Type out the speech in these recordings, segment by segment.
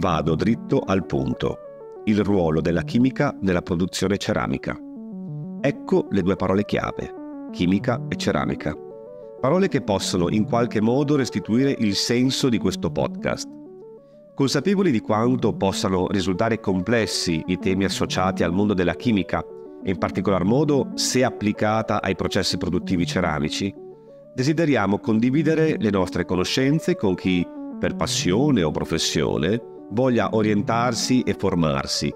Vado dritto al punto. Il ruolo della chimica nella produzione ceramica. Ecco le due parole chiave, chimica e ceramica. Parole che possono in qualche modo restituire il senso di questo podcast. Consapevoli di quanto possano risultare complessi i temi associati al mondo della chimica, e in particolar modo se applicata ai processi produttivi ceramici, desideriamo condividere le nostre conoscenze con chi, per passione o professione, voglia orientarsi e formarsi.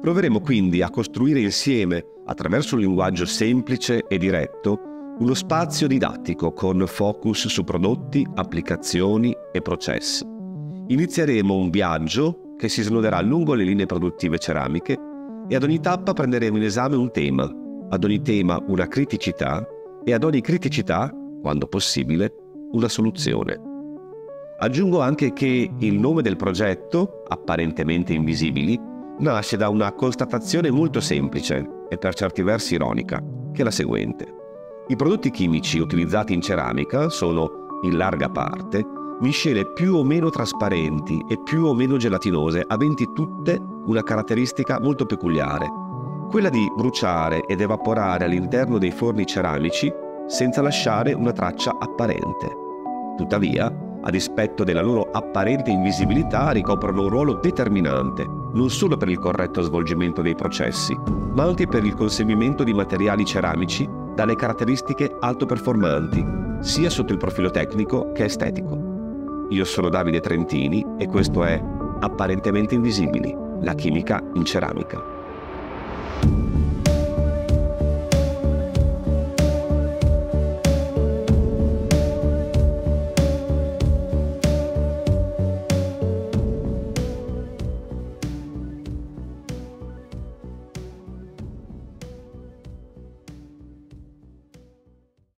Proveremo quindi a costruire insieme, attraverso un linguaggio semplice e diretto, uno spazio didattico con focus su prodotti, applicazioni e processi. Inizieremo un viaggio che si snoderà lungo le linee produttive ceramiche e ad ogni tappa prenderemo in esame un tema, ad ogni tema una criticità e ad ogni criticità, quando possibile, una soluzione. Aggiungo anche che il nome del progetto, Apparentemente Invisibili, nasce da una constatazione molto semplice e per certi versi ironica, che è la seguente. I prodotti chimici utilizzati in ceramica sono, in larga parte, miscele più o meno trasparenti e più o meno gelatinose, aventi tutte una caratteristica molto peculiare, quella di bruciare ed evaporare all'interno dei forni ceramici senza lasciare una traccia apparente. Tuttavia, a dispetto della loro apparente invisibilità, ricoprono un ruolo determinante, non solo per il corretto svolgimento dei processi, ma anche per il conseguimento di materiali ceramici dalle caratteristiche altoperformanti, sia sotto il profilo tecnico che estetico. Io sono Davide Trentini e questo è Apparentemente Invisibili, la chimica in ceramica.